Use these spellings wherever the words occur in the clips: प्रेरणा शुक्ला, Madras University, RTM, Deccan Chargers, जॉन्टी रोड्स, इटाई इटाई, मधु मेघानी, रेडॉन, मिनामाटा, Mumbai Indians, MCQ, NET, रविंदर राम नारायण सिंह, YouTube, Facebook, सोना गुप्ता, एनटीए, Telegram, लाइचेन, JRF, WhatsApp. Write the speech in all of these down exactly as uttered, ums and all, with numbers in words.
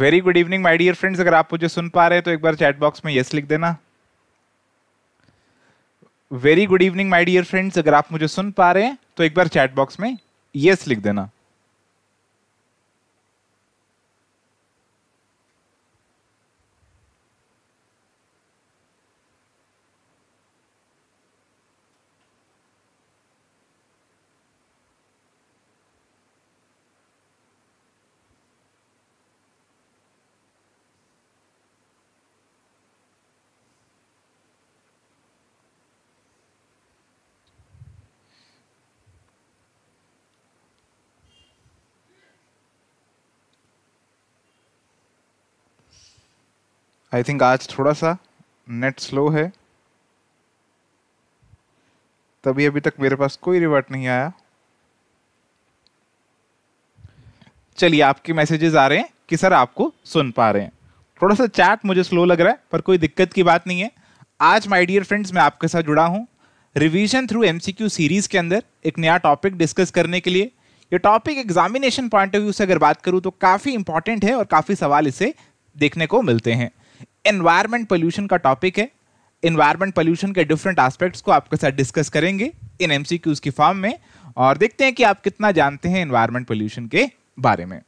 Very good evening my dear friends, अगर आप मुझे सुन पा रहे हैं तो एक बार चैट बॉक्स में यस लिख देना। Very good evening my dear friends, अगर आप मुझे सुन पा रहे हैं तो एक बार चैट बॉक्स में यस लिख देना। आई थिंक आज थोड़ा सा नेट स्लो है, तभी अभी तक मेरे पास कोई रिवर्ट नहीं आया। चलिए, आपके मैसेजेस आ रहे हैं कि सर आपको सुन पा रहे हैं। थोड़ा सा चैट मुझे स्लो लग रहा है पर कोई दिक्कत की बात नहीं है। आज माय डियर फ्रेंड्स मैं आपके साथ जुड़ा हूं रिवीजन थ्रू एमसीक्यू सीरीज के अंदर एक नया टॉपिक डिस्कस करने के लिए। ये topic examination point of view से अगर बात करूं तो काफी इंपॉर्टेंट है और काफी सवाल इसे देखने को मिलते हैं। एनवायरमेंट पोल्यूशन का टॉपिक है। एनवायरमेंट पोल्यूशन के डिफरेंट एस्पेक्ट्स को आपके साथ डिस्कस करेंगे इन एमसीक्यूज की फॉर्म में और देखते हैं कि आप कितना जानते हैं एनवायरमेंट पोल्यूशन के बारे में।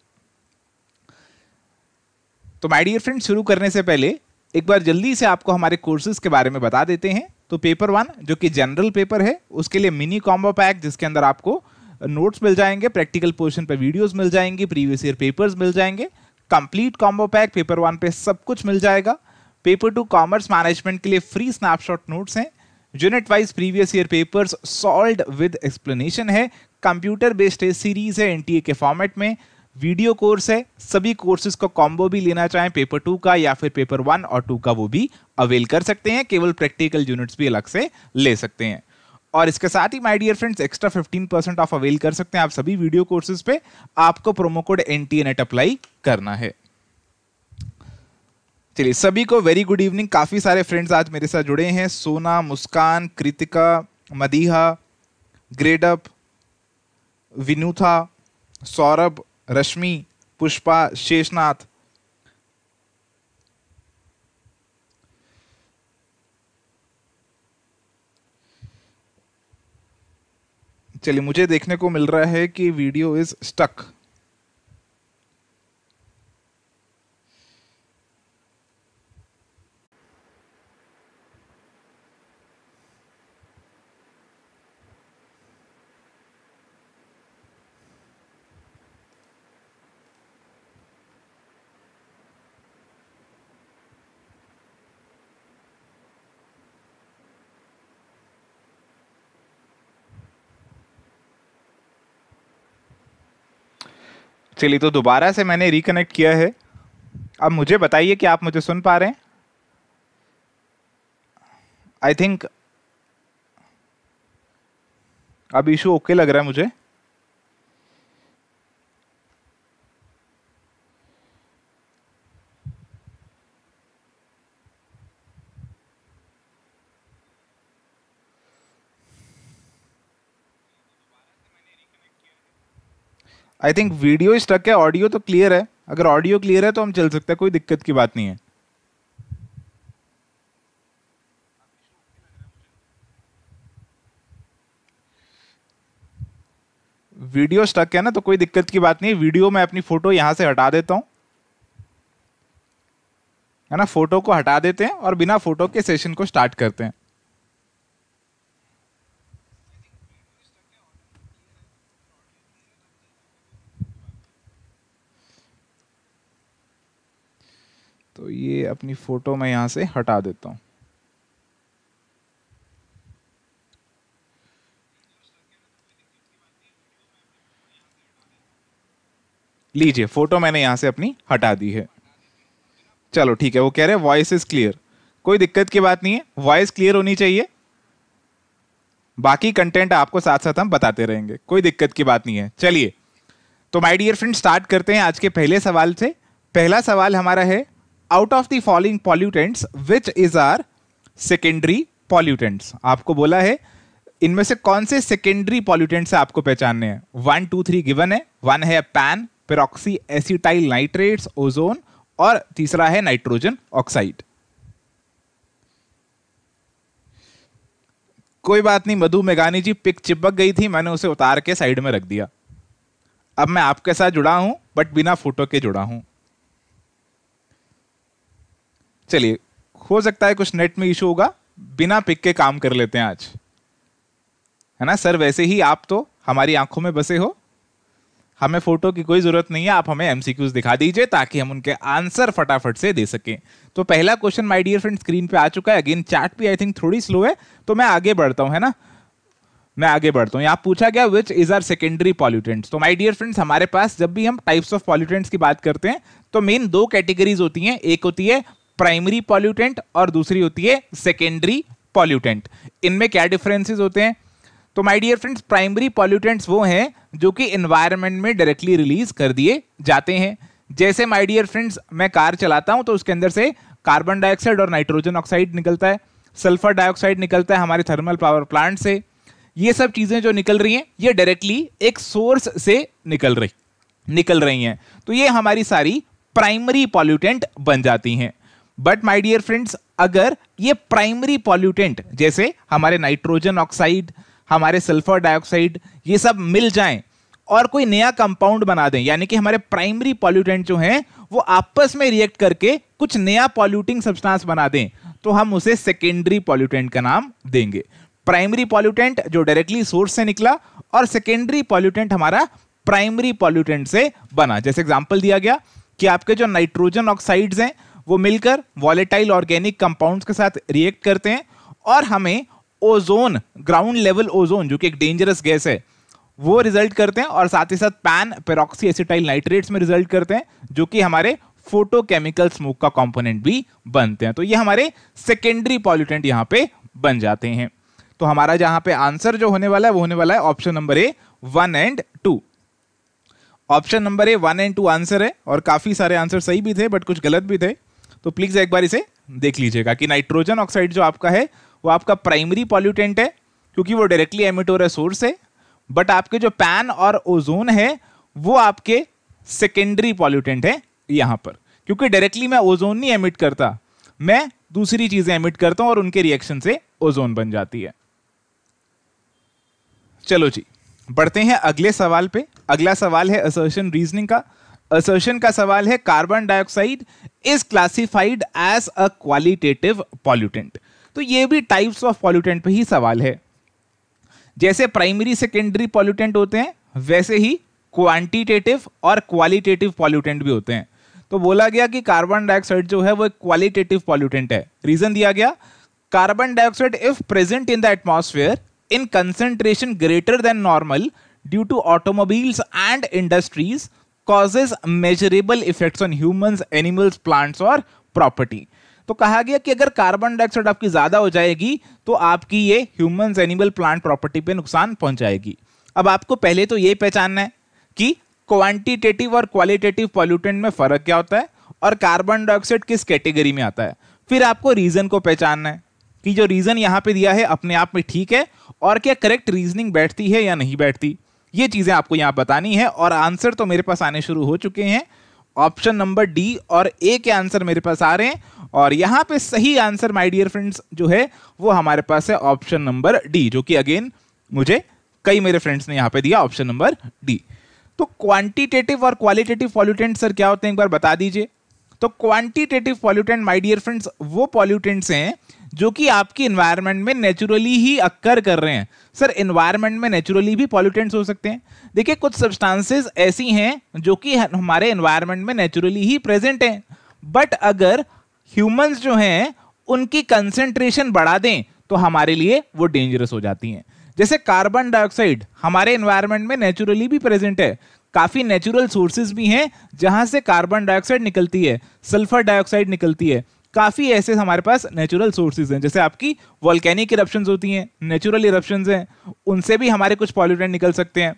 तो माय डियर फ्रेंड्स, शुरू करने से पहले एक बार जल्दी से आपको हमारे कोर्सेज के बारे में बता देते हैं। तो पेपर वन जो कि जनरल पेपर है, उसके लिए मिनी कॉम्बो पैक जिसके अंदर आपको नोट्स मिल जाएंगे, प्रैक्टिकल पोर्शन पर वीडियोज मिल जाएंगी, प्रीवियस ईयर पेपर्स मिल जाएंगे, complete combo pack paper one पे सब कुछ मिल जाएगा। पेपर टू कॉमर्स मैनेजमेंट के लिए फ्री स्नैपशॉट नोट्स हैं, unit wise previous year papers solved with explanation है, कंप्यूटर बेस्ड टेस्ट सीरीज है एनटीए के फॉर्मेट में, वीडियो कोर्स है। सभी कोर्सेज का कॉम्बो भी लेना चाहें पेपर टू का या फिर पेपर वन और टू का, वो भी अवेल कर सकते हैं। केवल प्रैक्टिकल यूनिट्स भी अलग से ले सकते हैं और इसके साथ ही माय डियर फ्रेंड्स एक्स्ट्रा पंद्रह परसेंट ऑफ अवेल कर सकते हैं आप सभी वीडियो कोर्सेज पे। आपको promo code एनटीए NET apply करना है। चलिए, सभी को वेरी गुड इवनिंग। काफी सारे फ्रेंड्स आज मेरे साथ जुड़े हैं, सोना, मुस्कान, कृतिका, मदीहा, ग्रेड अप, विनूथा, सौरभ, रश्मि, पुष्पा, शेषनाथ। चलिए, मुझे देखने को मिल रहा है कि वीडियो इज स्टक। चलिए, तो दोबारा से मैंने रिकनेक्ट किया है। अब मुझे बताइए कि आप मुझे सुन पा रहे हैं। आई थिंक अब इशू ओके लग रहा है मुझे। आई थिंक वीडियो स्टक है, ऑडियो तो क्लियर है। अगर ऑडियो क्लियर है तो हम चल सकते हैं, कोई दिक्कत की बात नहीं है। वीडियो स्टक है ना, तो कोई दिक्कत की बात नहीं है। वीडियो में अपनी फोटो यहां से हटा देता हूं, है ना। फोटो को हटा देते हैं और बिना फोटो के सेशन को स्टार्ट करते हैं। तो ये अपनी फोटो मैं यहाँ से हटा देता हूँ। लीजिए, फोटो मैंने यहाँ से अपनी हटा दी है। चलो ठीक है, वो कह रहे हैं वॉइस इज क्लियर, कोई दिक्कत की बात नहीं है। वॉइस क्लियर होनी चाहिए, बाकी कंटेंट आपको साथ साथ हम बताते रहेंगे, कोई दिक्कत की बात नहीं है। चलिए, तो माय डियर फ्रेंड स्टार्ट करते हैं आज के पहले सवाल से। पहला सवाल हमारा है out of the following pollutants which is are secondary pollutants. आपको बोला है इनमें से कौन से सेकेंडरी पॉल्यूटेंट्स से आपको पहचानने हैं। वन टू थ्री गिवन है। वन है pan, peroxy acetyl nitrates, ozone और तीसरा है नाइट्रोजन ऑक्साइड। कोई बात नहीं, मधु मेघानी जी पिक चिपक गई थी, मैंने उसे उतार के साइड में रख दिया। अब मैं आपके साथ जुड़ा हूं बट बिना फोटो के जुड़ा हूं। चलिए, हो सकता है कुछ नेट में इशू होगा, बिना पिक के काम कर लेते हैं आज, है ना सर। वैसे ही आप तो हमारी आंखों में बसे हो, हमें फोटो की कोई जरूरत नहीं है। आप हमें एमसीक्यूज दिखा दीजिए ताकि हम उनके आंसर फटाफट से दे सकें। तो पहला question my dear friend screen पे आ चुका है। अगेन चैट भी आई थिंक थोड़ी स्लो है, तो मैं आगे बढ़ता हूं, है ना, मैं आगे बढ़ता हूं। यहाँ पूछा गया which is are secondary pollutants. तो माय डियर फ्रेंड्स, हमारे पास जब भी हम टाइप्स ऑफ पॉल्यूटेंट्स की बात करते हैं तो मेन दो कैटेगरीज होती हैं। एक होती है प्राइमरी पॉल्यूटेंट और दूसरी होती है सेकेंडरी पॉल्यूटेंट। इनमें क्या डिफरेंसेस होते हैं? तो my dear friends, primary pollutants वो हैं जो कि एनवायरनमेंट में डायरेक्टली रिलीज कर दिए जाते हैं। जैसे माय डियर फ्रेंड्स, मैं कार चलाता हूं तो उसके अंदर से कार्बन डाइऑक्साइड और नाइट्रोजन ऑक्साइड निकलता है, सल्फर डाइऑक्साइड निकलता है हमारे थर्मल पावर प्लांट से। ये सब चीज़ें जो निकल रही हैं ये डायरेक्टली एक सोर्स से निकल रही निकल रही हैं, तो ये हमारी सारी प्राइमरी पॉल्यूटेंट बन जाती हैं। बट माय डियर फ्रेंड्स, अगर ये प्राइमरी पॉल्यूटेंट जैसे हमारे नाइट्रोजन ऑक्साइड, हमारे सल्फर डाइऑक्साइड, ये सब मिल जाएं और कोई नया कंपाउंड बना दें, यानी कि हमारे प्राइमरी पॉल्यूटेंट जो हैं वो आपस में रिएक्ट करके कुछ नया पॉल्यूटिंग सब्सटेंस बना दें, तो हम उसे सेकेंडरी पॉल्यूटेंट का नाम देंगे। प्राइमरी पॉल्यूटेंट जो डायरेक्टली सोर्स से निकला और सेकेंडरी पॉल्यूटेंट हमारा प्राइमरी पॉल्यूटेंट से बना। जैसे एग्जाम्पल दिया गया कि आपके जो नाइट्रोजन ऑक्साइड्स हैं वो मिलकर वॉलेटाइल ऑर्गेनिक कंपाउंड्स के साथ रिएक्ट करते हैं और हमें ओजोन, ग्राउंड लेवल ओजोन जो कि एक डेंजरस गैस है, वो रिजल्ट करते हैं और साथ ही साथ पैन पेरोक्सी एसिटाइल नाइट्रेट्स में रिजल्ट करते हैं जो कि हमारे फोटोकेमिकल स्मोक का कंपोनेंट भी बनते हैं। तो ये हमारे सेकेंडरी पॉल्यूटेंट यहाँ पे बन जाते हैं। तो हमारा जहाँ पे आंसर जो होने वाला है वो होने वाला है option number A one and two. Option number A one and two answer है और काफी सारे आंसर सही भी थे बट कुछ गलत भी थे, तो प्लीज एक बार इसे देख लीजिएगा कि नाइट्रोजन ऑक्साइड जो आपका है वो आपका प्राइमरी पॉल्यूटेंट है क्योंकि वो डायरेक्टली एमिट हो रहा सोर्स है, बट आपके जो पैन और ओजोन है वो आपके सेकेंडरी पॉल्यूटेंट है यहाँ पर, क्योंकि डायरेक्टली मैं ओजोन नहीं एमिट करता, मैं दूसरी चीजें एमिट करता हूँ और उनके रिएक्शन से ओजोन बन जाती है। चलो जी, बढ़ते हैं अगले सवाल पे। अगला सवाल है असर्शन रीजनिंग का। असर्शन का सवाल है carbon dioxide is classified as a qualitative pollutant. तो ये भी टाइप्स ऑफ पॉल्यूटेंट पे ही सवाल है। जैसे प्राइमरी सेकेंडरी पॉल्यूटेंट होते हैं वैसे ही क्वांटिटेटिव और क्वालिटेटिव पॉल्यूटेंट भी होते हैं। तो बोला गया कि कार्बन डाइऑक्साइड जो है वो एक क्वालिटेटिव पॉल्यूटेंट है। रीजन दिया गया, carbon dioxide if present in the atmosphere in concentration greater than normal due to automobiles and industries causes measurable effects on humans, animals, plants और प्रॉपर्टी। तो कहा गया कि अगर कार्बन डाइऑक्साइड आपकी ज़्यादा हो जाएगी तो आपकी ये ह्यूमंस, एनिमल, प्लांट प्रॉपर्टी पे नुकसान पहुंचाएगी। अब आपको पहले तो ये पहचानना है कि क्वांटिटेटिव और क्वालिटेटिव पॉल्यूटेंट में फ़र्क क्या होता है और कार्बन डाइऑक्साइड किस कैटेगरी में आता है। फिर आपको रीज़न को पहचानना है कि जो रीज़न यहाँ पर दिया है अपने आप में ठीक है और क्या करेक्ट रीजनिंग बैठती है या नहीं बैठती, ये चीज़ें आपको यहाँ बतानी है। और आंसर तो मेरे पास आने शुरू हो चुके हैं। ऑप्शन नंबर डी और ए के आंसर मेरे पास आ रहे हैं और यहाँ पे सही आंसर माय डियर फ्रेंड्स जो है वो हमारे पास है ऑप्शन नंबर डी, जो कि अगेन मुझे कई मेरे फ्रेंड्स ने यहाँ पे दिया ऑप्शन नंबर डी। तो क्वांटिटेटिव और क्वालिटेटिव पॉल्यूटेंट सर क्या होते हैं, एक बार बता दीजिए। तो quantitative pollutant my dear friends वो पॉल्यूटेंट्स हैं जो कि आपकी एनवायरनमेंट में नेचुरली ही अक्कर कर रहे हैं। सर, एनवायरनमेंट में नेचुरली भी पॉल्यूटेंट्स हो सकते हैं। देखिए, कुछ सब्सटेंसेस ऐसी हैं जो कि हमारे एनवायरनमेंट में नेचुरली ही प्रेजेंट हैं, बट अगर ह्यूमंस जो हैं उनकी कंसंट्रेशन बढ़ा दें तो हमारे लिए वो डेंजरस हो जाती हैं। जैसे कार्बन डाइऑक्साइड हमारे एनवायरनमेंट में नेचुरली भी प्रेजेंट है, काफ़ी नेचुरल सोर्सेज भी हैं जहाँ से कार्बन डाइऑक्साइड निकलती है, सल्फर डाइऑक्साइड निकलती है, काफ़ी ऐसे हमारे पास नेचुरल सोर्सेज हैं। जैसे आपकी वॉल्केनिक इरप्शंस होती हैं, नेचुरल इरप्शंस हैं, उनसे भी हमारे कुछ पॉल्यूटेंट निकल सकते हैं।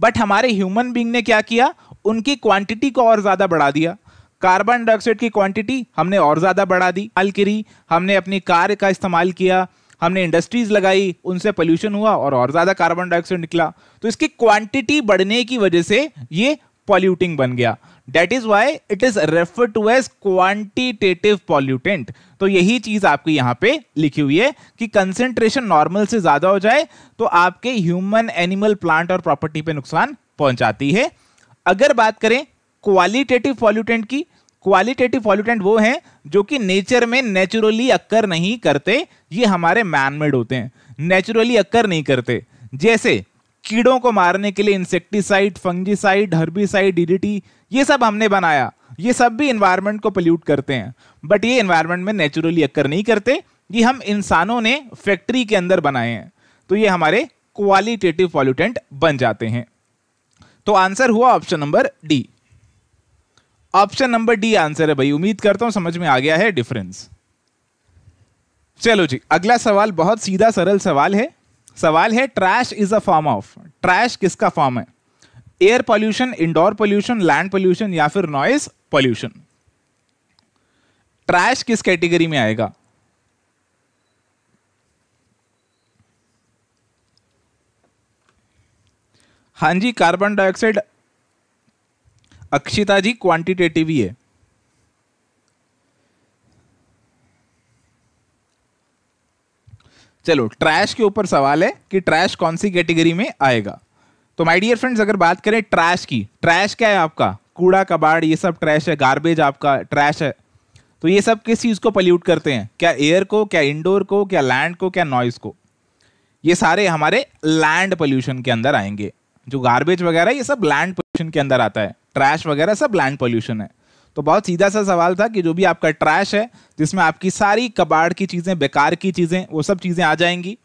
बट हमारे ह्यूमन बीइंग ने क्या किया, उनकी क्वांटिटी को और ज़्यादा बढ़ा दिया। कार्बन डाइऑक्साइड की क्वांटिटी हमने और ज़्यादा बढ़ा दी, अल्करी हमने अपनी कार का इस्तेमाल किया, हमने इंडस्ट्रीज लगाई, उनसे पोल्यूशन हुआ और और ज़्यादा कार्बन डाइऑक्साइड निकला। तो इसकी क्वांटिटी बढ़ने की वजह से ये पॉल्यूटिंग बन गया. That is why it is referred to as quantitative pollutant. तो यही चीज आपकी यहां पे लिखी हुई है कि कंसेंट्रेशन नॉर्मल से ज्यादा हो जाए तो आपके ह्यूमन एनिमल प्लांट और प्रॉपर्टी पे नुकसान पहुंचाती है. अगर बात करें क्वालिटेटिव पॉल्यूटेंट की, क्वालिटेटिव पॉल्यूटेंट वो हैं जो कि नेचर में नेचुरली अक्कर नहीं करते, ये हमारे मैनमेड होते हैं, नेचुरली अक्कर नहीं करते. जैसे कीड़ों को मारने के लिए इंसेक्टिसाइड, फंगिसाइड, हर्बिसाइड, डीडीटी ये सब हमने बनाया, ये सब भी एनवायरनमेंट को पोल्यूट करते हैं, बट ये एनवायरनमेंट में नेचुरली अक्कर नहीं करते, ये हम इंसानों ने फैक्ट्री के अंदर बनाए हैं. तो ये हमारे क्वालिटेटिव पॉल्यूटेंट बन जाते हैं. तो आंसर हुआ option number D. Option number D answer है भाई. उम्मीद करता हूं समझ में आ गया है डिफरेंस. चलो जी, अगला सवाल बहुत सीधा सरल सवाल है. सवाल है trash is a form of. Trash किसका फॉर्म है? Air pollution, indoor pollution, land pollution या फिर नॉइज पॉल्यूशन. ट्रैश किस कैटेगरी में आएगा? हां जी, carbon dioxide Akshita ji quantitative ही है. चलो, ट्रैश के ऊपर सवाल है कि ट्रैश कौन सी कैटेगरी में आएगा. तो माय डियर फ्रेंड्स, अगर बात करें ट्रैश की, ट्रैश क्या है आपका? कूड़ा कबाड़ ये सब ट्रैश है, गार्बेज आपका ट्रैश है. तो ये सब किस चीज़ को पल्यूट करते हैं? क्या एयर को, क्या इंडोर को, क्या लैंड को, क्या नॉइज़ को? ये सारे हमारे लैंड पोल्यूशन के अंदर आएंगे. जो गार्बेज वगैरह ये सब लैंड पोल्यूशन के अंदर आता है, ट्रैश वगैरह सब लैंड पोल्यूशन है. तो बहुत सीधा सा सवाल था कि जो भी आपका ट्रैश है जिसमें आपकी सारी कबाड़ की चीज़ें, बेकार की चीज़ें, वो सब चीज़ें आ जाएंगी,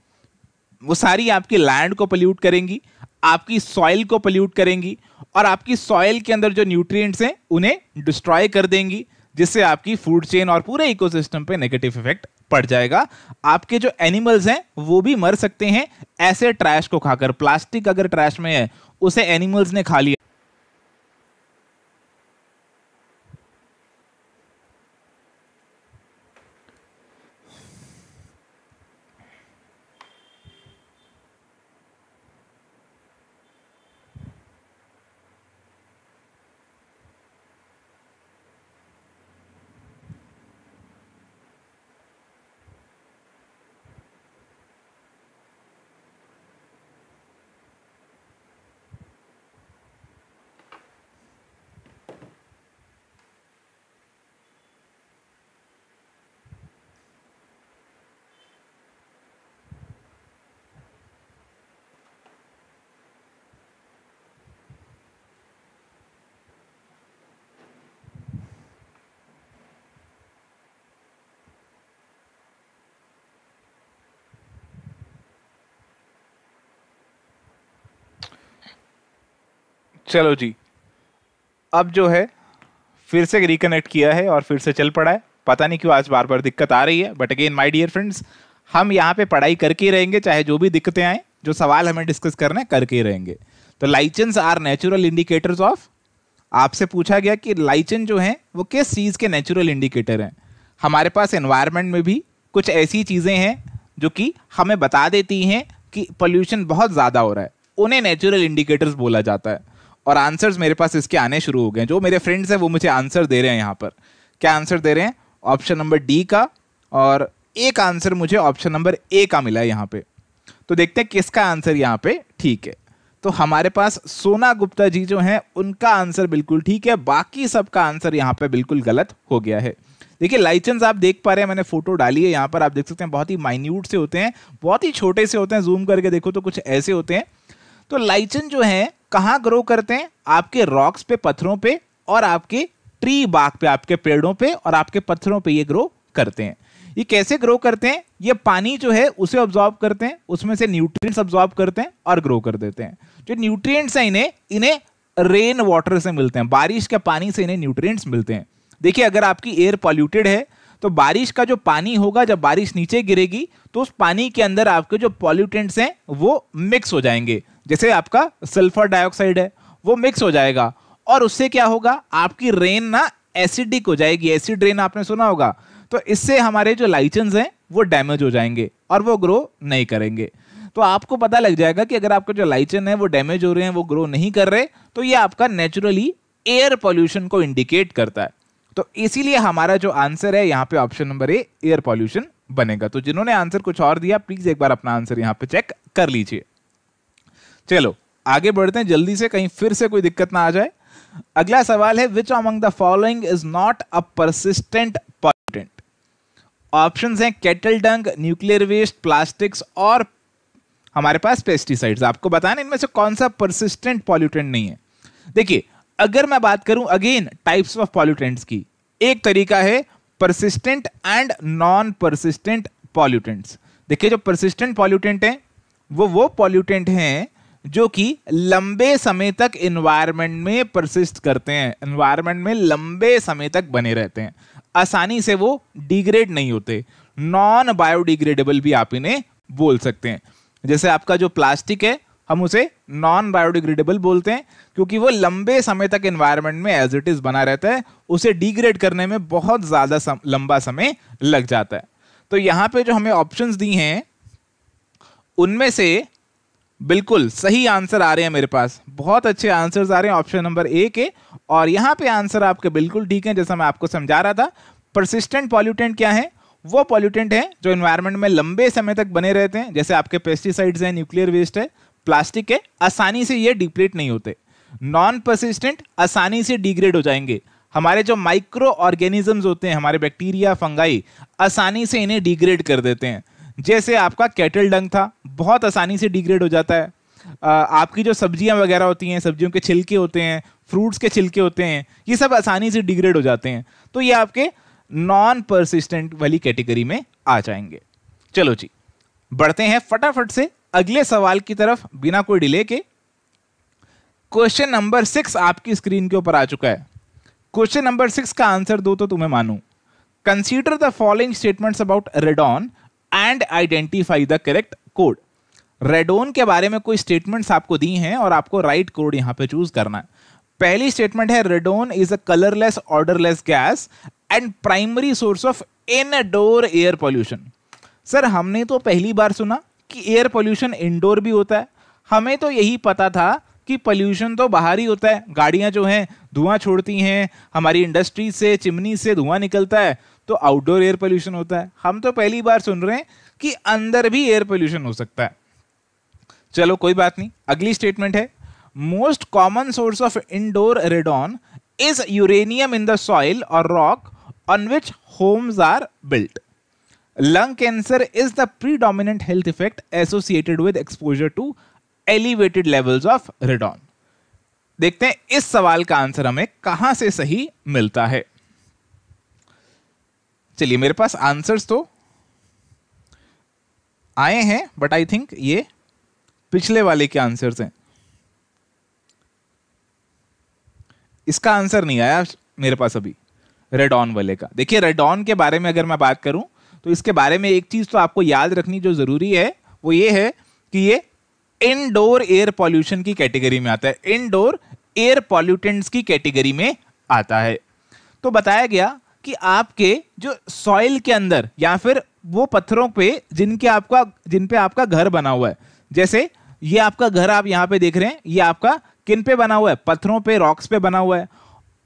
वो सारी आपकी लैंड को पल्यूट करेंगी, आपकी सॉइल को पल्यूट करेंगी और आपकी सॉइल के अंदर जो न्यूट्रिएंट्स हैं उन्हें डिस्ट्रॉय कर देंगी, जिससे आपकी फूड चेन और पूरे इकोसिस्टम पे नेगेटिव इफेक्ट पड़ जाएगा. आपके जो एनिमल्स हैं वो भी मर सकते हैं ऐसे ट्रैश को खाकर. प्लास्टिक अगर ट्रैश में है उसे एनिमल्स ने खा लिया. चलो जी, अब जो है फिर से रिकनेक्ट किया है और फिर से चल पड़ा है. पता नहीं क्यों आज बार बार दिक्कत आ रही है, but again my dear friends, हम यहाँ पे पढ़ाई करके ही रहेंगे, चाहे जो भी दिक्कतें आएँ, जो सवाल हमें डिस्कस करने करके ही रहेंगे. तो lichens are natural indicators of. आपसे पूछा गया कि लाइचेन जो हैं वो किस चीज़ के नेचुरल इंडिकेटर हैं. हमारे पास एनवायरनमेंट में भी कुछ ऐसी चीज़ें हैं जो कि हमें बता देती हैं कि पोल्यूशन बहुत ज़्यादा हो रहा है, उन्हें नेचुरल इंडिकेटर्स बोला जाता है. और आंसर्स मेरे पास इसके आने शुरू हो गए. जो मेरे फ्रेंड्स हैं वो मुझे आंसर दे रहे हैं. यहाँ पर क्या आंसर दे रहे हैं? ऑप्शन नंबर डी का, और एक आंसर मुझे ऑप्शन नंबर ए का मिला है यहाँ पे. तो देखते हैं किसका आंसर यहाँ पे ठीक है. तो हमारे पास सोना गुप्ता जी जो हैं उनका आंसर बिल्कुल ठीक है, बाकी सबका आंसर यहाँ पर बिल्कुल गलत हो गया है. देखिए लाइचेंस आप देख पा रहे हैं, मैंने फोटो डाली है यहाँ पर, आप देख सकते हैं बहुत ही माइन्यूट से होते हैं, बहुत ही छोटे से होते हैं. जूम करके देखो तो कुछ ऐसे होते हैं. तो लाइचेन जो है कहाँ ग्रो करते हैं? आपके रॉक्स पे, पत्थरों पे और आपके ट्री बाग पे, आपके पेड़ों पे और आपके पत्थरों पे ये ग्रो करते हैं. ये कैसे ग्रो करते हैं? ये पानी जो है उसे ऑब्जॉर्ब करते हैं, उसमें से न्यूट्रिएंट्स ऑब्जॉर्ब करते हैं और ग्रो कर देते हैं. जो न्यूट्रिएंट्स हैं इन्हें इन्हें रेन वाटर से मिलते हैं, बारिश के पानी से इन्हें न्यूट्रिएंट्स मिलते हैं. देखिए अगर आपकी एयर पॉल्यूटेड है तो बारिश का जो पानी होगा, जब बारिश नीचे गिरेगी तो उस पानी के अंदर आपके जो पॉल्यूटेंट्स हैं वो मिक्स हो जाएंगे. जैसे आपका सल्फर डाइऑक्साइड है वो मिक्स हो जाएगा और उससे क्या होगा, आपकी रेन ना एसिडिक हो जाएगी. एसिड रेन आपने सुना होगा. तो इससे हमारे जो लाइचेंस हैं वो डैमेज हो जाएंगे और वो ग्रो नहीं करेंगे. तो आपको पता लग जाएगा कि अगर आपके जो लाइचेन है वो डैमेज हो रहे हैं, वो ग्रो नहीं कर रहे, तो ये आपका नेचुरली एयर पॉल्यूशन को इंडिकेट करता है। तो इसीलिए हमारा जो आंसर है यहाँ पे option number A air pollution बनेगा। तो जिन्होंने आंसर कुछ और दिया प्लीज एक बार अपना आंसर यहाँ पे चेक कर लीजिए। चलो आगे बढ़ते हैं जल्दी से, कहीं फिर से कोई दिक्कत ना आ जाए। अगला सवाल है which among the following is not a persistent pollutant. Options हैं cattle dung, nuclear waste, plastics और हमारे पास पेस्टिसाइड्स। आपको बताना इनमें से कौन सा परसिस्टेंट पॉल्यूटेंट नहीं है। देखिए अगर मैं बात करूं अगेन टाइप्स ऑफ पॉल्यूटेंट्स की, एक तरीका है persistent and non persistent pollutants. देखिए जो परसिस्टेंट पॉल्यूटेंट हैं वो वो पॉल्यूटेंट हैं जो कि लंबे समय तक एनवायरनमेंट में परसिस्ट करते हैं, एनवायरनमेंट में लंबे समय तक बने रहते हैं, आसानी से वो डिग्रेड नहीं होते, नॉन बायोडिग्रेडेबल भी आप इन्हें बोल सकते हैं। जैसे आपका जो प्लास्टिक है हम उसे नॉन बायोडिग्रेडेबल बोलते हैं क्योंकि वो लंबे समय तक एनवायरनमेंट में एज इट इज बना रहता है, उसे डिग्रेड करने में बहुत ज़्यादा सम, लंबा समय लग जाता है। तो यहाँ पे जो हमें ऑप्शंस दी हैं उनमें से बिल्कुल सही आंसर आ रहे हैं मेरे पास, बहुत अच्छे आंसर्स आ रहे हैं ऑप्शन नंबर ए के, और यहाँ पे आंसर आपके बिल्कुल ठीक है। जैसा मैं आपको समझा रहा था परसिस्टेंट पॉल्यूटेंट क्या है, वो पॉल्यूटेंट हैं जो एनवायरनमेंट में लंबे समय तक बने रहते हैं, जैसे आपके पेस्टिसाइड्स हैं, न्यूक्लियर वेस्ट है, प्लास्टिक है, आसानी से ये डिप्लीट नहीं होते। नॉन परसिस्टेंट आसानी से डिग्रेड हो जाएंगे, हमारे जो माइक्रो ऑर्गेनिजम्स होते हैं, हमारे बैक्टीरिया फंगाई आसानी से इन्हें डिग्रेड कर देते हैं। जैसे आपका केटल डंग था, बहुत आसानी से डिग्रेड हो जाता है। आपकी जो सब्जियां वगैरह होती हैं, सब्जियों के छिलके होते हैं, फ्रूट्स के छिलके होते हैं, ये सब आसानी से डिग्रेड हो जाते हैं। तो ये आपके नॉन परसिस्टेंट वाली कैटेगरी में आ जाएंगे। चलो जी बढ़ते हैं फटाफट से अगले सवाल की तरफ बिना कोई डिले के। क्वेश्चन नंबर सिक्स आपकी स्क्रीन के ऊपर आ चुका है। क्वेश्चन नंबर सिक्स का आंसर दो तो तुम्हें मानूं। Consider the following statements about रेडॉन and identify the correct code. रेडॉन के बारे में कोई स्टेटमेंट्स आपको दी हैं और आपको राइट कोड यहाँ पे चूज करना है। पहली स्टेटमेंट है रेडॉन is a colourless odourless gas and primary source of indoor air pollution. Sir हमने तो पहली बार सुना कि एयर पॉल्यूशन इंडोर भी होता है, हमें तो यही पता था कि पॉल्यूशन तो बाहर ही होता है, गाड़ियां जो हैं धुआं छोड़ती हैं, हमारी इंडस्ट्री से चिमनी से धुआं निकलता है तो आउटडोर एयर पॉल्यूशन होता है। हम तो पहली बार सुन रहे हैं कि अंदर भी एयर पॉल्यूशन हो सकता है। चलो कोई बात नहीं। अगली स्टेटमेंट है most common source of indoor रेडॉन is uranium in the soil और rock on which homes are built. Lung cancer is the predominant health effect associated with exposure to elevated levels of रेडॉन। देखते हैं इस सवाल का answer हमें कहां से सही मिलता है। चलिए मेरे पास आंसर्स तो आए हैं बट आई थिंक ये पिछले वाले के आंसर्स हैं, इसका आंसर नहीं आया मेरे पास अभी रेडॉन वाले का। देखिए रेडॉन के बारे में अगर मैं बात करूं तो इसके बारे में एक चीज तो आपको याद रखनी जो जरूरी है वो ये है कि ये इनडोर एयर पॉल्यूशन की कैटेगरी में आता है, इनडोर एयर पॉल्यूटेंट्स की कैटेगरी में आता है। तो बताया गया कि आपके जो सॉइल के अंदर या फिर वो पत्थरों पे जिनके आपका जिन पे आपका घर बना हुआ है, जैसे ये आपका घर आप यहाँ पे देख रहे हैं, ये आपका किन पे बना हुआ है, पत्थरों पे, रॉक्स पे बना हुआ है।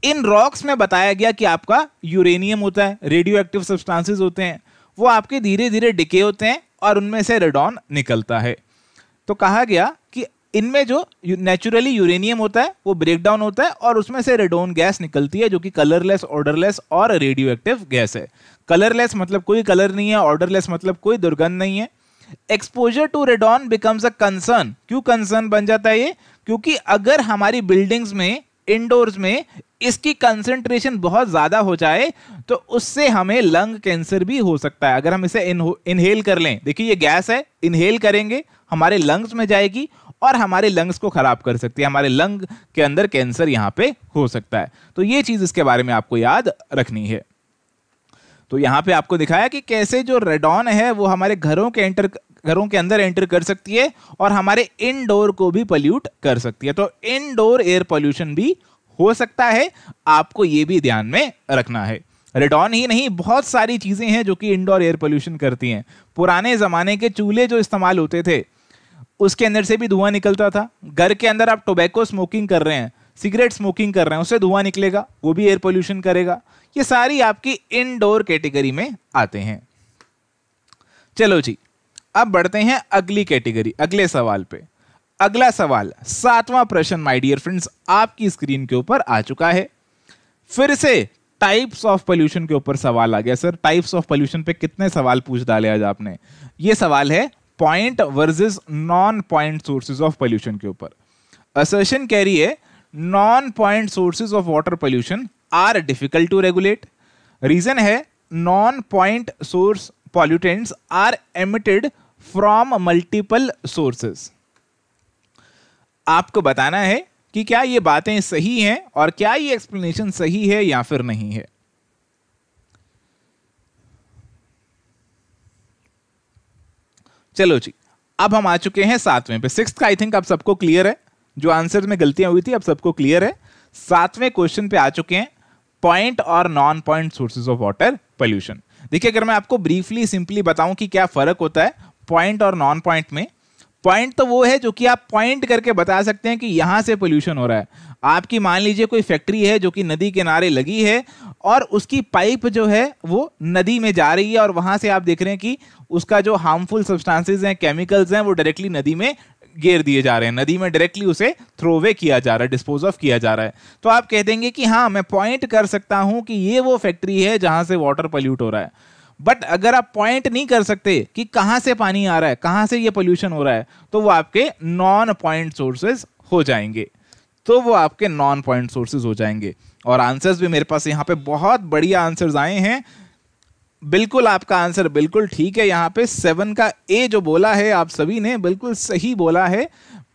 इन रॉक्स में बताया गया कि आपका यूरेनियम होता है, रेडियो एक्टिव सब्सटेंसेस होते हैं, वो आपके धीरे धीरे डिके होते हैं और उनमें से रेडॉन निकलता है। तो कहा गया कि इनमें जो नेचुरली यूरेनियम होता है वो ब्रेकडाउन होता है और उसमें से रेडॉन गैस निकलती है जो कि कलरलेस, ऑर्डरलेस और रेडियो एक्टिव गैस है। कलरलेस मतलब कोई कलर नहीं है, ऑर्डरलेस मतलब कोई दुर्गंध नहीं है। Exposure to रेडॉन becomes a concern. क्यों कंसर्न बन जाता है ये? क्योंकि अगर हमारी बिल्डिंग्स में, इंडोर्स में इसकी कंसंट्रेशन बहुत ज़्यादा हो जाए तो उससे हमें लंग कैंसर भी हो सकता है। अगर हम इसे इनहेल कर लें, देखिए ये गैस है, इनहेल करेंगे हमारे लंग्स में जाएगी और हमारे लंग्स को ख़राब कर सकती है, हमारे लंग के अंदर कैंसर यहाँ पे हो सकता है। तो ये चीज़ इसके बारे में आपको याद रखनी है। तो यहाँ पे आपको दिखाया कि कैसे जो रेडॉन है वो हमारे घरों के एंटर घरों के अंदर एंटर कर सकती है और हमारे इनडोर को भी पॉल्यूट कर सकती है। तो इनडोर एयर पॉल्यूशन भी हो सकता है, आपको ये भी ध्यान में रखना है। रेडॉन ही नहीं, बहुत सारी चीज़ें हैं जो कि इंडोर एयर पॉल्यूशन करती हैं। पुराने ज़माने के चूल्हे जो इस्तेमाल होते थे, उसके अंदर से भी धुआं निकलता था। घर के अंदर आप टोबैको स्मोकिंग कर रहे हैं, सिगरेट स्मोकिंग कर रहे हैं, उससे धुआं निकलेगा, वो भी एयर पोल्यूशन करेगा। ये सारी आपकी इनडोर कैटेगरी में आते हैं। चलो जी, अब बढ़ते हैं अगली कैटेगरी, अगले सवाल पे। अगला सवाल सातवां प्रश्न माय डियर फ्रेंड्स आपकी स्क्रीन के ऊपर आ चुका है। फिर से टाइप्स ऑफ पोल्यूशन के ऊपर सवाल आ गया। सर टाइप्स ऑफ पोल्यूशन पे कितने सवाल पूछ डाले आज आपने? ये सवाल है point versus non point sources of pollution के ऊपर। असर्शन कह रही है non point sources of water pollution are difficult to regulate. Reason है non point source pollutants are emitted from multiple sources। आपको बताना है कि क्या ये बातें सही हैं और क्या ये एक्सप्लेनेशन सही है या फिर नहीं है। चलो जी, अब हम आ चुके हैं सातवें पे। सिक्स्थ का आई थिंक आप सबको क्लियर है, जो आंसर में गलतियां हुई थी आप सबको क्लियर है। सातवें क्वेश्चन पे आ चुके हैं पॉइंट और non point sources of water pollution. देखिए, अगर मैं आपको ब्रीफली सिंपली बताऊं कि क्या फर्क होता है पॉइंट और नॉन पॉइंट में। पॉइंट तो वो है जो कि आप पॉइंट करके बता सकते हैं कि यहां से पोल्यूशन हो रहा है। आपकी मान लीजिए कोई फैक्ट्री है जो कि नदी किनारे लगी है और उसकी पाइप जो है वो नदी में जा रही है और वहां से आप देख रहे हैं कि उसका जो हार्मफुल सब्सटेंसेज हैं, केमिकल्स हैं, वो डायरेक्टली नदी में गेर दिए जा रहे हैं, नदी में डायरेक्टली उसे थ्रो अवे किया जा रहा है, डिस्पोज ऑफ किया जा रहा है। तो आप कह देंगे कि हाँ, मैं पॉइंट कर सकता हूं कि ये वो फैक्ट्री है जहां से वाटर पॉल्यूट हो रहा है। बट अगर आप पॉइंट नहीं कर सकते कि कहां से पानी आ रहा है, कहां से ये पोल्यूशन हो रहा है, तो वो आपके नॉन पॉइंट सोर्सेज हो जाएंगे। तो वो आपके नॉन पॉइंट सोर्सेज हो जाएंगे। और आंसर्स भी मेरे पास यहाँ पे बहुत बढ़िया आंसर्स आए हैं। बिल्कुल आपका आंसर बिल्कुल ठीक है। यहाँ पे सेवन का ए जो बोला है आप सभी ने बिल्कुल सही बोला है।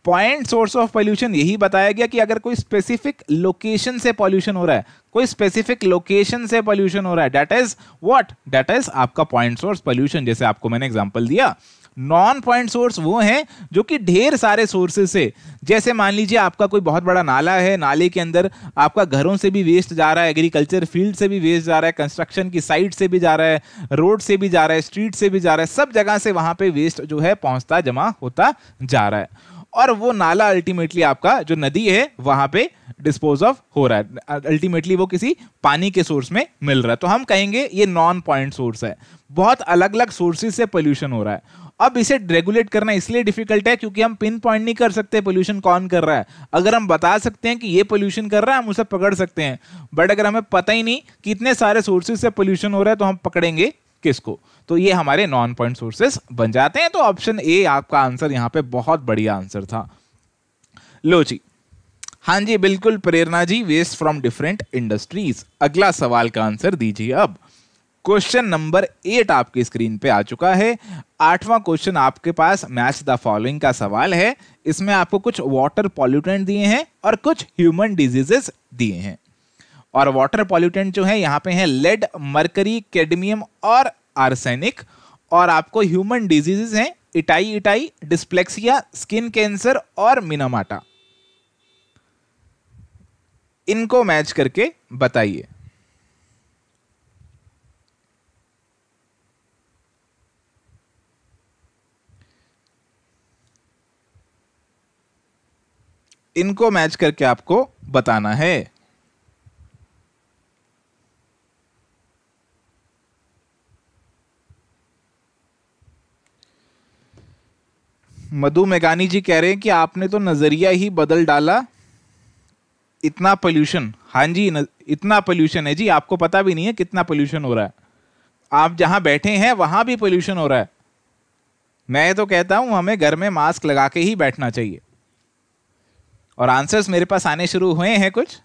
पॉइंट सोर्स ऑफ पॉल्यूशन यही बताया गया कि अगर कोई स्पेसिफिक लोकेशन से पॉल्यूशन हो रहा है, कोई स्पेसिफिक लोकेशन से पॉल्यूशन हो रहा है, that is what, that is आपका पॉइंट सोर्स पॉल्यूशन, जैसे आपको मैंने एग्जांपल दिया। नॉन पॉइंट सोर्स वो हैं जो कि ढेर सारे सोर्सेज से, जैसे मान लीजिए आपका कोई बहुत बड़ा नाला है, नाले के अंदर आपका घरों से भी वेस्ट जा रहा है, एग्रीकल्चर फील्ड से भी वेस्ट जा रहा है, कंस्ट्रक्शन की साइट से भी जा रहा है, रोड से भी जा रहा है, स्ट्रीट से भी जा रहा है, सब जगह से वहाँ पे वेस्ट जो है पहुँचता जमा होता जा रहा है। और वो नाला अल्टीमेटली आपका जो नदी है वहाँ पे डिस्पोज ऑफ हो रहा है, अल्टीमेटली वो किसी पानी के सोर्स में मिल रहा है। तो हम कहेंगे ये नॉन पॉइंट सोर्स है। बहुत अलग अलग सोर्सेज से पोल्यूशन हो रहा है। अब इसे रेगुलेट करना इसलिए डिफिकल्ट है क्योंकि हम पिन पॉइंट नहीं कर सकते पोल्यूशन कौन कर रहा है। अगर हम बता सकते हैं कि ये पोल्यूशन कर रहा है, हम उसे पकड़ सकते हैं। बट अगर हमें पता ही नहीं कि इतने सारे सोर्सेज से पोल्यूशन हो रहा है तो हम पकड़ेंगे किसको? तो ये हमारे नॉन पॉइंट सोर्सेज बन जाते हैं। तो ऑप्शन ए आपका आंसर यहाँ पे बहुत बढ़िया आंसर था। लो जी, हाँ जी, बिल्कुल Prerna ji, waste from different industries. अगला सवाल का आंसर दीजिए। अब क्वेश्चन नंबर एट आपकी स्क्रीन पे आ चुका है। आठवां क्वेश्चन आपके पास मैच द फॉलोइंग का सवाल है। इसमें आपको कुछ वाटर पॉल्यूटेंट दिए हैं और कुछ ह्यूमन डिजीजेस दिए हैं। और वाटर पॉल्यूटेंट जो है यहाँ पे हैं लेड, मरकरी, कैडमियम और आर्सेनिक। और आपको ह्यूमन डिजीजेस हैं इटाई इटाई, dyslexia, skin cancer और मिनामाटा। इनको मैच करके बताइए। इनको मैच करके आपको बताना है। मधु मेघानी जी कह रहे हैं कि आपने तो नजरिया ही बदल डाला, इतना पोल्यूशन। हाँ जी, इतना पोल्यूशन है जी, आपको पता भी नहीं है कितना पोल्यूशन हो रहा है। आप जहां बैठे हैं वहां भी पोल्यूशन हो रहा है। मैं तो कहता हूं हमें घर में मास्क लगा के ही बैठना चाहिए। और आंसर्स मेरे पास आने शुरू हुए हैं कुछ।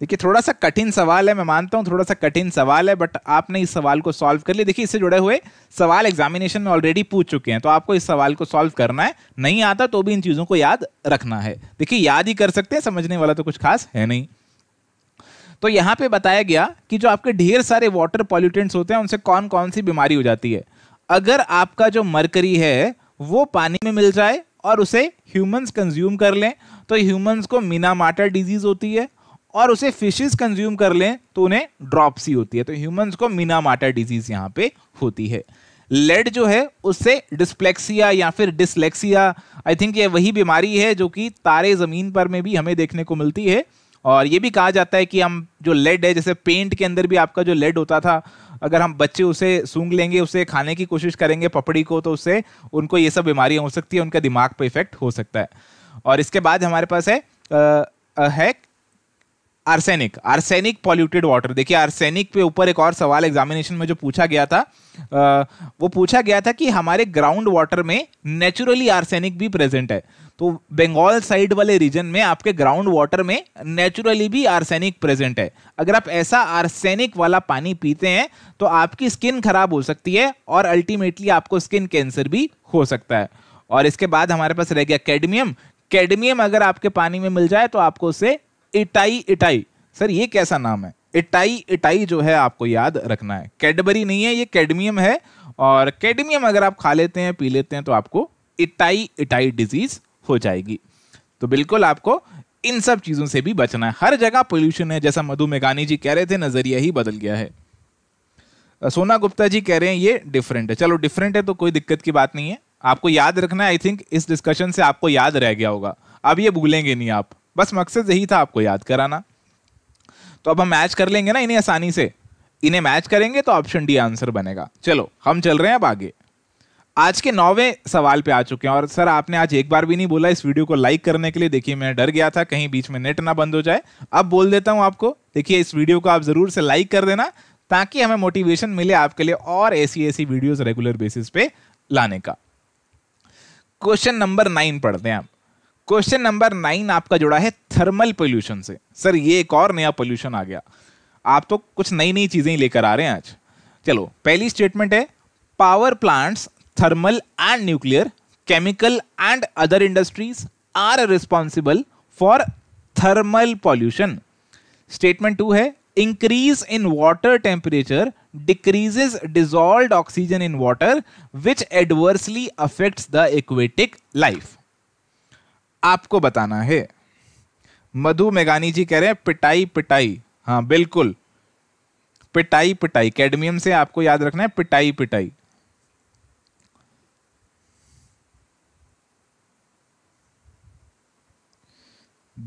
देखिए, थोड़ा सा कठिन सवाल है, मैं मानता हूँ थोड़ा सा कठिन सवाल है, बट आपने इस सवाल को सॉल्व कर लिया। देखिए, इससे जुड़े हुए सवाल एग्जामिनेशन में ऑलरेडी पूछ चुके हैं, तो आपको इस सवाल को सॉल्व करना है। नहीं आता तो भी इन चीज़ों को याद रखना है। देखिए, याद ही कर सकते हैं, समझने वाला तो कुछ खास है नहीं। तो यहाँ पे बताया गया कि जो आपके ढेर सारे वाटर पॉल्यूटेंट्स होते हैं उनसे कौन कौन सी बीमारी हो जाती है। अगर आपका जो मरकरी है वो पानी में मिल जाए और उसे ह्यूमंस कंज्यूम कर लें तो ह्यूमंस को मिनामाटा डिजीज होती है, और उसे फिशेस कंज्यूम कर लें तो उन्हें ड्रॉप्सी होती है। तो ह्यूमंस को मिनामाटा डिजीज यहाँ पे होती है। लेड जो है उससे डिस्प्लेक्सिया या फिर डिसलेक्सिया, आई थिंक ये वही बीमारी है जो कि तारे ज़मीन पर में भी हमें देखने को मिलती है। और ये भी कहा जाता है कि हम जो लेड है, जैसे पेंट के अंदर भी आपका जो लेड होता था, अगर हम बच्चे उसे सूंघ लेंगे, उसे खाने की कोशिश करेंगे पपड़ी को, तो उससे उनको ये सब बीमारियाँ हो सकती है, उनका दिमाग पर इफेक्ट हो सकता है। और इसके बाद हमारे पास है आ, आ, है आर्सेनिक, आर्सेनिक पॉल्यूटेड वाटर। देखिए आर्सेनिक पे ऊपर एक और सवाल एग्जामिनेशन में जो पूछा गया था, आ, वो पूछा गया था कि हमारे ग्राउंड वाटर में नेचुरली आर्सेनिक भी प्रेजेंट है। तो बंगाल साइड वाले रीजन में आपके ग्राउंड वाटर में नेचुरली भी आर्सेनिक प्रेजेंट है। अगर आप ऐसा आर्सेनिक वाला पानी पीते हैं तो आपकी स्किन खराब हो सकती है और अल्टीमेटली आपको स्किन कैंसर भी हो सकता है। और इसके बाद हमारे पास रह गया कैडमियम। कैडमियम अगर आपके पानी में मिल जाए तो आपको उससे इटाई इटाई, सर ये कैसा नाम है, इटाई इटाई जो है आपको याद रखना है। कैडबरी नहीं है, ये कैडमियम है। और कैडमियम अगर आप खा लेते हैं, पी लेते हैं, तो आपको इटाई इटाई डिजीज हो जाएगी। तो बिल्कुल आपको इन सब चीज़ों से भी बचना है। हर जगह पोल्यूशन है, जैसा मधु मेघानी जी कह रहे थे, नजरिया ही बदल गया है। सोना गुप्ता जी कह रहे हैं ये डिफरेंट है। चलो डिफरेंट है तो कोई दिक्कत की बात नहीं है, आपको याद रखना है। आई थिंक इस डिस्कशन से आपको याद रह गया होगा, अब ये भूलेंगे नहीं आप, बस मकसद यही था आपको याद कराना। तो अब हम मैच कर लेंगे ना इन्हें आसानी से, इन्हें मैच करेंगे तो ऑप्शन डी आंसर बनेगा। चलो हम चल रहे हैं अब आगे, आज के नौवें सवाल पे आ चुके हैं। और सर आपने आज एक बार भी नहीं बोला इस वीडियो को लाइक करने के लिए। देखिए मैं डर गया था कहीं बीच में नेट ना बंद हो जाए, अब बोल देता हूँ आपको। देखिए इस वीडियो को आप ज़रूर से लाइक कर देना ताकि हमें मोटिवेशन मिले आपके लिए और ऐसी ऐसी वीडियोज़ रेगुलर बेसिस पे लाने का। क्वेश्चन नंबर नाइन पढ़ते हैं आप। क्वेश्चन नंबर नाइन आपका जुड़ा है थर्मल पोल्यूशन से। सर ये एक और नया पोल्यूशन आ गया, आप तो कुछ नई नई चीज़ें लेकर आ रहे हैं आज। चलो पहली स्टेटमेंट है, power plants, thermal and nuclear, chemical and other industries are responsible for thermal pollution. Statement two है, increase in water temperature decreases dissolved oxygen in water which adversely affects the aquatic life. आपको बताना है। मधु मेघानी जी कह रहे हैं पिटाई पिटाई, हाँ बिल्कुल पिटाई पिटाई, कैडमियम से आपको याद रखना है पिटाई पिटाई।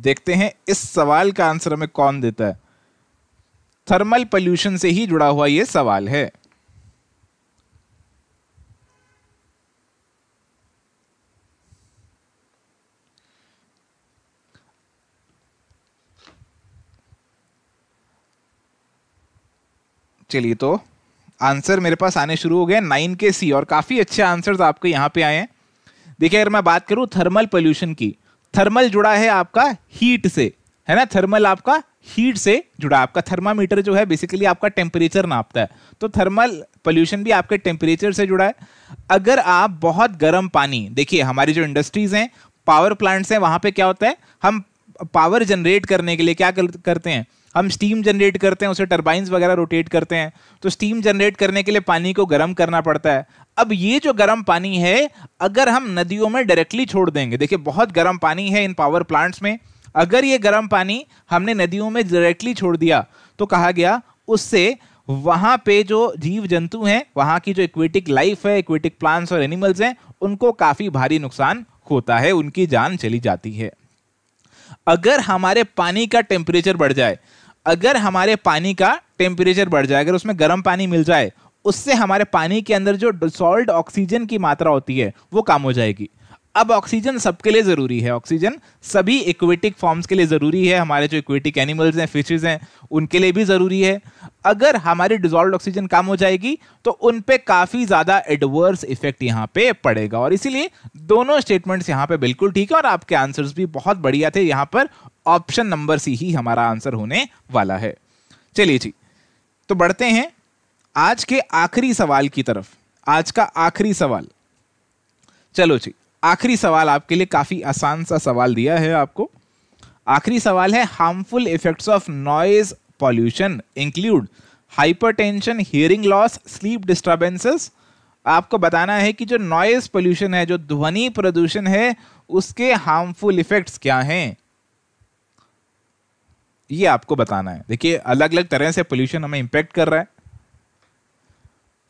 देखते हैं इस सवाल का आंसर हमें कौन देता है। थर्मल पोल्यूशन से ही जुड़ा हुआ यह सवाल है। चलिए तो आंसर मेरे पास आने शुरू हो गए नाइन के सी, और काफी अच्छे आंसर्स आपके यहां पे आए हैं। देखिए अगर मैं बात करूं थर्मल पोल्यूशन की, थर्मल जुड़ा है आपका हीट से, है ना, थर्मल आपका हीट से जुड़ा। आपका थर्मामीटर जो है बेसिकली आपका टेम्परेचर नापता है, तो थर्मल पोल्यूशन भी आपके टेम्परेचर से जुड़ा है। अगर आप बहुत गर्म पानी, देखिए हमारी जो इंडस्ट्रीज हैं, पावर प्लांट्स हैं, वहाँ पे क्या होता है, हम पावर जनरेट करने के लिए क्या करते हैं, हम स्टीम जनरेट करते हैं, उसे टर्बाइंस वगैरह रोटेट करते हैं। तो स्टीम जनरेट करने के लिए पानी को गर्म करना पड़ता है। अब ये जो गर्म पानी है अगर हम नदियों में डायरेक्टली छोड़ देंगे, देखिए बहुत गर्म पानी है इन पावर प्लांट्स में, अगर ये गर्म पानी हमने नदियों में डायरेक्टली छोड़ दिया तो कहा गया उससे वहाँ पे जो जीव जंतु हैं, वहाँ की जो एक्वेटिक लाइफ है, एक्वेटिक प्लांट्स और एनिमल्स हैं, उनको काफ़ी भारी नुकसान होता है, उनकी जान चली जाती है। अगर हमारे पानी का टेम्परेचर बढ़ जाए, अगर हमारे पानी का टेम्परेचर बढ़ जाए, अगर उसमें गर्म पानी मिल जाए, उससे हमारे पानी के अंदर जो डिसॉल्व्ड ऑक्सीजन की मात्रा होती है वो कम हो जाएगी। अब ऑक्सीजन सबके लिए ज़रूरी है, ऑक्सीजन सभी एक्वेटिक फॉर्म्स के लिए ज़रूरी है, हमारे जो एक्वेटिक एनिमल्स हैं, फिशेज हैं, उनके लिए भी ज़रूरी है। अगर हमारी डिजॉल्व्ड ऑक्सीजन कम हो जाएगी तो उन पे काफ़ी ज़्यादा एडवर्स इफेक्ट यहाँ पे पड़ेगा। और इसीलिए दोनों स्टेटमेंट्स यहाँ पे बिल्कुल ठीक है, और आपके आंसर्स भी बहुत बढ़िया थे। यहाँ पर ऑप्शन नंबर सी ही हमारा आंसर होने वाला है। चलिए जी तो बढ़ते हैं आज के आखिरी सवाल की तरफ। आज का आखिरी सवाल, चलो जी आखिरी सवाल आपके लिए काफ़ी आसान सा सवाल दिया है आपको। आखिरी सवाल है, harmful effects of noise pollution include hypertension, hearing loss, sleep disturbances. आपको बताना है कि जो नॉइज पॉल्यूशन है, जो ध्वनि प्रदूषण है, उसके हार्मफुल इफेक्ट्स क्या हैं, ये आपको बताना है। देखिए अलग अलग तरह से पोल्यूशन हमें इम्पैक्ट कर रहा है।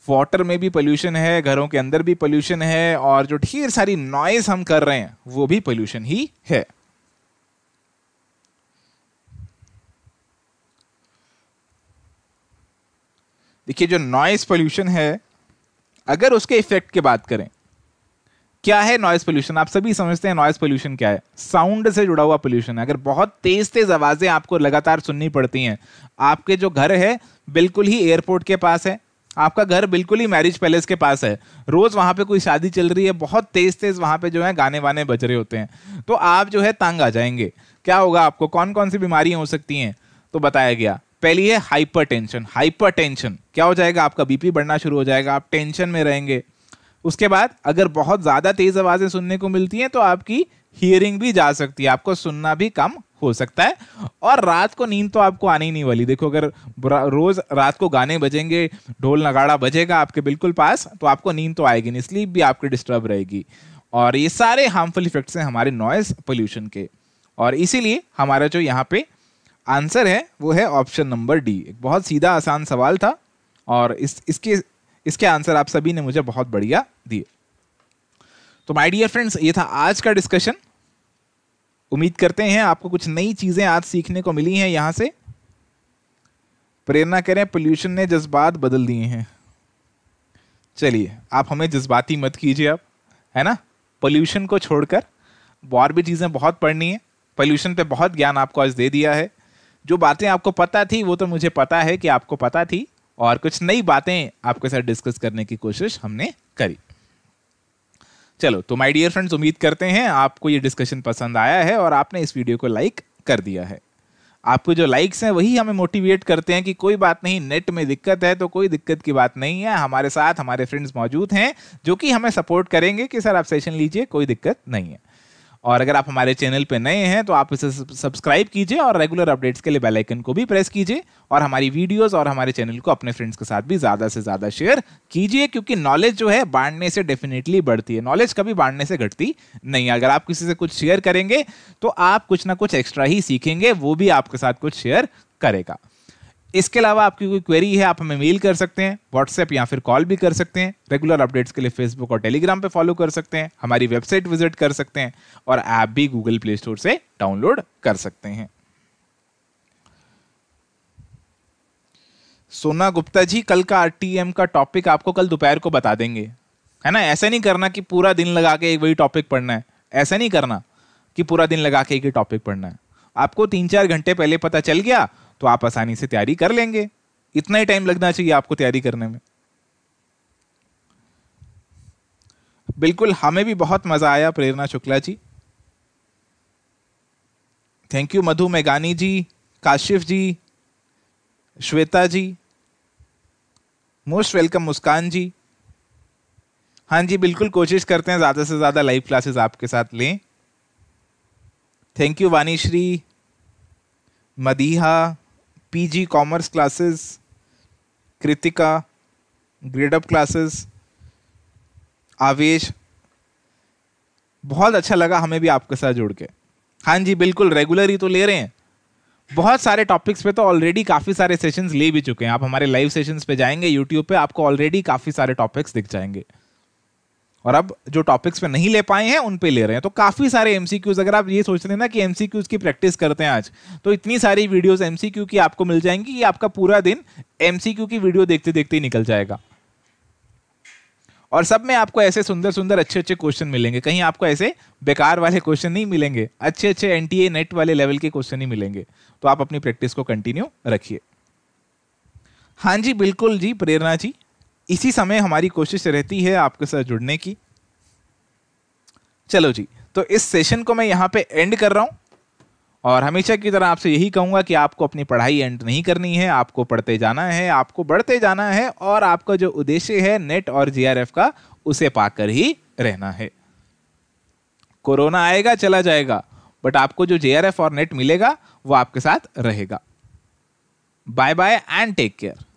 वाटर में भी पोल्यूशन है, घरों के अंदर भी पोल्यूशन है, और जो ढेर सारी नॉइज हम कर रहे हैं वो भी पोल्यूशन ही है। देखिए जो नॉइज पोल्यूशन है, अगर उसके इफेक्ट की बात करें, क्या है नॉइज पोल्यूशन? आप सभी समझते हैं नॉइज पोल्यूशन क्या है, साउंड से जुड़ा हुआ पोल्यूशन है। अगर बहुत तेज तेज आवाजें आपको लगातार सुननी पड़ती हैं, आपके जो घर है बिल्कुल ही एयरपोर्ट के पास है, आपका घर बिल्कुल ही मैरिज पैलेस के पास है, रोज वहां पे कोई शादी चल रही है, बहुत तेज तेज वहां पे जो है गाने वाने बज रहे होते हैं, तो आप जो है तंग आ जाएंगे। क्या होगा आपको? कौन कौन सी बीमारियां हो सकती हैं? तो बताया गया, पहली है हाइपरटेंशन। हाइपरटेंशन क्या हो जाएगा? आपका बीपी बढ़ना शुरू हो जाएगा, आप टेंशन में रहेंगे। उसके बाद अगर बहुत ज़्यादा तेज़ आवाज़ें सुनने को मिलती हैं तो आपकी हियरिंग भी जा सकती है, आपको सुनना भी कम हो सकता है। और रात को नींद तो आपको आने ही नहीं वाली। देखो अगर रोज़ रात को गाने बजेंगे, ढोल नगाड़ा बजेगा आपके बिल्कुल पास, तो आपको नींद तो आएगी नहीं, स्लीप भी आपकी डिस्टर्ब रहेगी। और ये सारे हार्मफुल इफेक्ट्स हैं हमारे नॉइज़ पोल्यूशन के, और इसीलिए हमारा जो यहाँ पे आंसर है वो है ऑप्शन नंबर डी। एक बहुत सीधा आसान सवाल था, और इस इसके इसके आंसर आप सभी ने मुझे बहुत बढ़िया दिए। तो माय डियर फ्रेंड्स, ये था आज का डिस्कशन। उम्मीद करते हैं आपको कुछ नई चीज़ें आज सीखने को मिली हैं यहाँ से। प्रेरणा करें, पोल्यूशन ने जज्बात बदल दिए हैं। चलिए, आप हमें जज्बाती मत कीजिए अब, है ना। पोल्यूशन को छोड़कर और भी चीज़ें बहुत पढ़नी है। पोल्यूशन पे बहुत ज्ञान आपको आज दे दिया है। जो बातें आपको पता थी वो तो मुझे पता है कि आपको पता थी, और कुछ नई बातें आपके साथ डिस्कस करने की कोशिश हमने करी। चलो, तो माय डियर फ्रेंड्स, उम्मीद करते हैं आपको ये डिस्कशन पसंद आया है और आपने इस वीडियो को लाइक कर दिया है। आपको जो लाइक्स हैं वही हमें मोटिवेट करते हैं कि कोई बात नहीं, नेट में दिक्कत है तो कोई दिक्कत की बात नहीं है, हमारे साथ हमारे फ्रेंड्स मौजूद हैं जो कि हमें सपोर्ट करेंगे कि सर आप सेशन लीजिए, कोई दिक्कत नहीं है। और अगर आप हमारे चैनल पे नए हैं तो आप इसे सब्सक्राइब कीजिए, और रेगुलर अपडेट्स के लिए बेल आइकन को भी प्रेस कीजिए, और हमारी वीडियोस और हमारे चैनल को अपने फ्रेंड्स के साथ भी ज़्यादा से ज़्यादा शेयर कीजिए, क्योंकि नॉलेज जो है बांटने से डेफिनेटली बढ़ती है, नॉलेज कभी बांटने से घटती नहीं है। अगर आप किसी से कुछ शेयर करेंगे तो आप कुछ ना कुछ एक्स्ट्रा ही सीखेंगे, वो भी आपके साथ कुछ शेयर करेगा। इसके अलावा आपकी कोई क्वेरी है आप हमें मेल कर सकते हैं, व्हाट्सएप या फिर कॉल भी कर सकते हैं। रेगुलर अपडेट्स के लिए फेसबुक और टेलीग्राम पे फॉलो कर सकते हैं, हमारी वेबसाइट विजिट कर सकते हैं, और ऐप भी गूगल प्ले स्टोर से डाउनलोड कर सकते हैं। सोना गुप्ता जी, कल का आरटीएम का टॉपिक आपको कल दोपहर को बता देंगे, है ना। ऐसा नहीं करना कि पूरा दिन लगा के एक वही टॉपिक पढ़ना है, ऐसा नहीं करना कि पूरा दिन लगा के एक ही टॉपिक पढ़ना है। आपको तीन चार घंटे पहले पता चल गया तो आप आसानी से तैयारी कर लेंगे। इतना ही टाइम लगना चाहिए आपको तैयारी करने में। बिल्कुल, हमें भी बहुत मजा आया प्रेरणा शुक्ला जी, थैंक यू। मधु मेघानी जी, काशिफ जी, श्वेता जी, मोस्ट वेलकम मुस्कान जी। हाँ जी बिल्कुल, कोशिश करते हैं ज़्यादा से ज़्यादा लाइव क्लासेस आपके साथ लें। Thank you Vanishri, Madiha, PG commerce classes, Kritika, grade up classes, Avesh, बहुत अच्छा लगा हमें भी आपके साथ जुड़ के। हाँ जी बिल्कुल, रेगुलर ही तो ले रहे हैं, बहुत सारे टॉपिक्स पे तो ऑलरेडी काफ़ी सारे सेशंस ले भी चुके हैं। आप हमारे लाइव सेशंस पे जाएंगे यूट्यूब पे, आपको ऑलरेडी काफ़ी सारे टॉपिक्स दिख जाएंगे, और अब जो टॉपिक्स पे नहीं ले पाए हैं उन पे ले रहे हैं। तो काफ़ी सारे एमसीक्यूज, अगर आप ये सोच रहे हैं ना कि एमसीक्यूज की प्रैक्टिस करते हैं आज, तो इतनी सारी वीडियोस एमसीक्यू की आपको मिल जाएंगी कि आपका पूरा दिन एमसीक्यू की वीडियो देखते देखते ही निकल जाएगा। और सब में आपको ऐसे सुंदर सुंदर अच्छे अच्छे क्वेश्चन मिलेंगे, कहीं आपको ऐसे बेकार वाले क्वेश्चन नहीं मिलेंगे, अच्छे अच्छे एनटीए नेट वाले लेवल के क्वेश्चन ही मिलेंगे। तो आप अपनी प्रैक्टिस को कंटिन्यू रखिए। हाँ जी बिल्कुल जी प्रेरणा जी, इसी समय हमारी कोशिश रहती है आपके साथ जुड़ने की। चलो जी, तो इस सेशन को मैं यहाँ पे एंड कर रहा हूँ, और हमेशा की तरह आपसे यही कहूँगा कि आपको अपनी पढ़ाई एंड नहीं करनी है, आपको पढ़ते जाना है, आपको बढ़ते जाना है, और आपका जो उद्देश्य है नेट और जेआरएफ का, उसे पाकर ही रहना है। कोरोना आएगा चला जाएगा, बट आपको जो जेआरएफ और नेट मिलेगा वो आपके साथ रहेगा। Bye bye and take care.